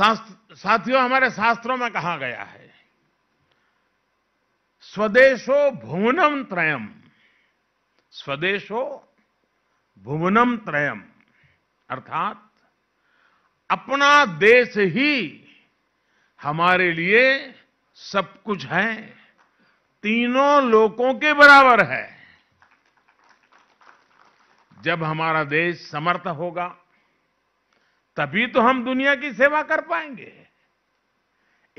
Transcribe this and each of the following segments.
साथियों, हमारे शास्त्रों में कहा गया है, स्वदेशो भुवनम त्रयम, स्वदेशो भुवनम त्रयम, अर्थात अपना देश ही हमारे लिए सब कुछ है, तीनों लोकों के बराबर है। जब हमारा देश समर्थ होगा तभी तो हम दुनिया की सेवा कर पाएंगे,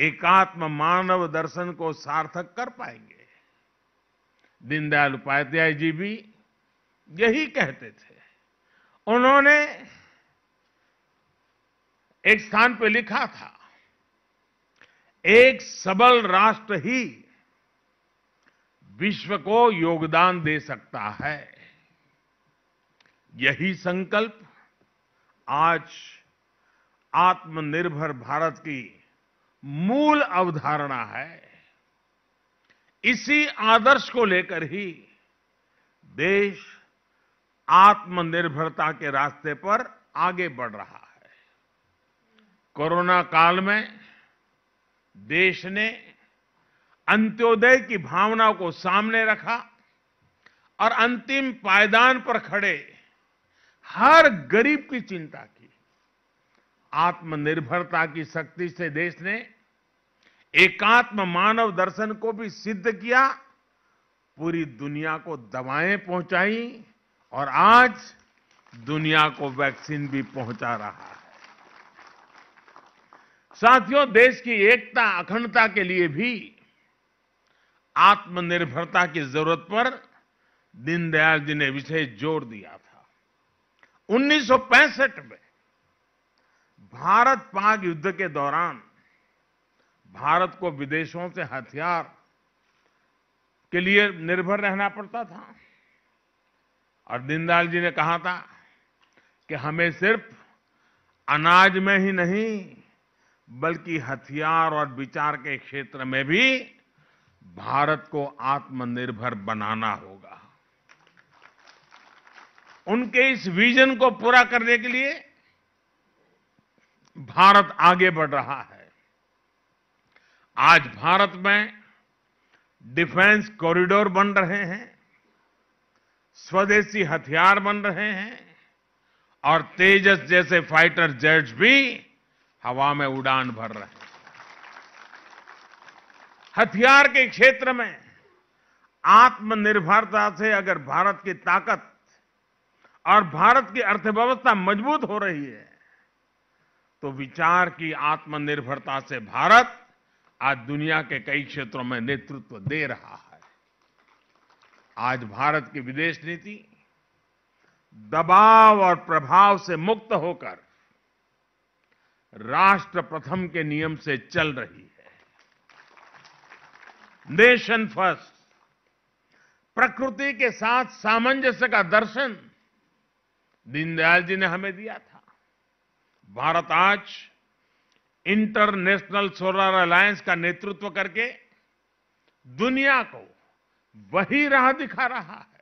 एकात्म मानव दर्शन को सार्थक कर पाएंगे। दीनदयाल उपाध्याय जी भी यही कहते थे। उन्होंने एक स्थान पे लिखा था, एक सबल राष्ट्र ही विश्व को योगदान दे सकता है। यही संकल्प आज आत्मनिर्भर भारत की मूल अवधारणा है। इसी आदर्श को लेकर ही देश आत्मनिर्भरता के रास्ते पर आगे बढ़ रहा है। कोरोना काल में देश ने अंत्योदय की भावना को सामने रखा और अंतिम पायदान पर खड़े हर गरीब की चिंता की। आत्मनिर्भरता की शक्ति से देश ने एकात्म मानव दर्शन को भी सिद्ध किया, पूरी दुनिया को दवाएं पहुंचाई और आज दुनिया को वैक्सीन भी पहुंचा रहा है। साथियों, देश की एकता अखंडता के लिए भी आत्मनिर्भरता की जरूरत पर दीनदयाल जी ने विशेष जोर दिया था। 1965 में भारत पाक युद्ध के दौरान भारत को विदेशों से हथियार के लिए निर्भर रहना पड़ता था और दीनदयाल जी ने कहा था कि हमें सिर्फ अनाज में ही नहीं बल्कि हथियार और विचार के क्षेत्र में भी भारत को आत्मनिर्भर बनाना होगा। उनके इस विजन को पूरा करने के लिए भारत आगे बढ़ रहा है। आज भारत में डिफेंस कॉरिडोर बन रहे हैं, स्वदेशी हथियार बन रहे हैं और तेजस जैसे फाइटर जेट्स भी हवा में उड़ान भर रहे हैं। हथियार के क्षेत्र में आत्मनिर्भरता से अगर भारत की ताकत और भारत की अर्थव्यवस्था मजबूत हो रही है तो विचार की आत्मनिर्भरता से भारत आज दुनिया के कई क्षेत्रों में नेतृत्व दे रहा है। आज भारत की विदेश नीति दबाव और प्रभाव से मुक्त होकर राष्ट्र प्रथम के नियम से चल रही है। नेशन फर्स्ट, प्रकृति के साथ सामंजस्य का दर्शन दीनदयाल जी ने हमें दिया था। भारत आज इंटरनेशनल सोलर अलायंस का नेतृत्व करके दुनिया को वही राह दिखा रहा है।